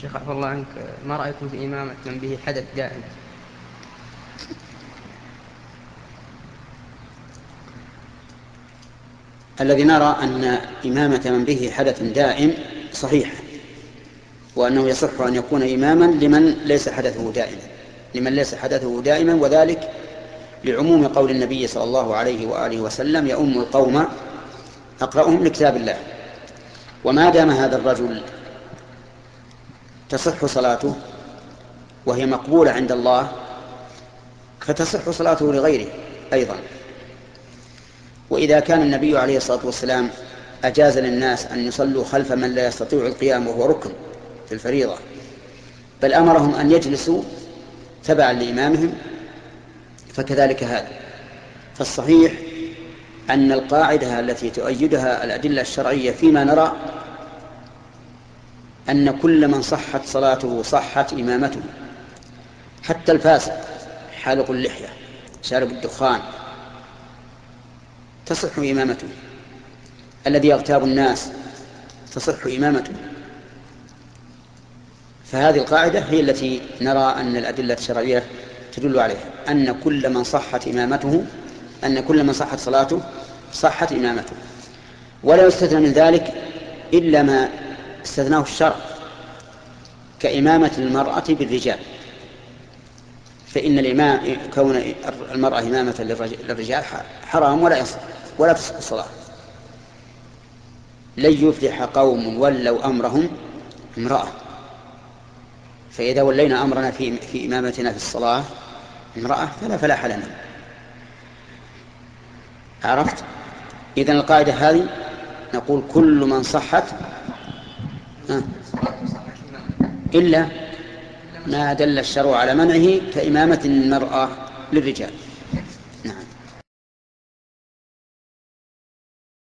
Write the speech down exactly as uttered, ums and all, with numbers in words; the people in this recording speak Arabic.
شيخ عفو الله عنك، ما رأيكم في إمامة من به حدث دائم؟ الذي نرى أن إمامة من به حدث دائم صحيح، وأنه يصح أن يكون إماما لمن ليس حدثه دائما لمن ليس حدثه دائما وذلك لعموم قول النبي صلى الله عليه وآله وسلم: يؤم القوم أقرأهم لكتاب الله. وما دام هذا الرجل تصح صلاته وهي مقبولة عند الله فتصح صلاته لغيره أيضا. وإذا كان النبي عليه الصلاة والسلام أجاز للناس أن يصلوا خلف من لا يستطيع القيام وهو ركن في الفريضة، بل أمرهم أن يجلسوا تبعا لإمامهم، فكذلك هذا. فالصحيح أن القاعدة التي تؤيدها الأدلة الشرعية فيما نرى أن كل من صحت صلاته صحت إمامته، حتى الفاسق حالق اللحية شارب الدخان تصح إمامته، الذي يغتاب الناس تصح إمامته. فهذه القاعدة هي التي نرى أن الأدلة الشرعية تدل عليها، أن كل من صحت إمامته أن كل من صحت صلاته صحت إمامته. ولا يستثنى من ذلك إلا ما استثناه الشرع كإمامة المرأة بالرجال، فإن الإمام كون المرأة إمامة للرجال حرام ولا يصح ولا تصح الصلاة. لن يفلح قوم ولوا أمرهم امرأة. فإذا ولينا أمرنا في في إمامتنا في الصلاة امرأة فلا فلاح لنا. عرفت؟ إذن القاعدة هذه نقول كل من صحت إلا ما دل الشرع على منعه كإمامة المرأة للرجال. نعم.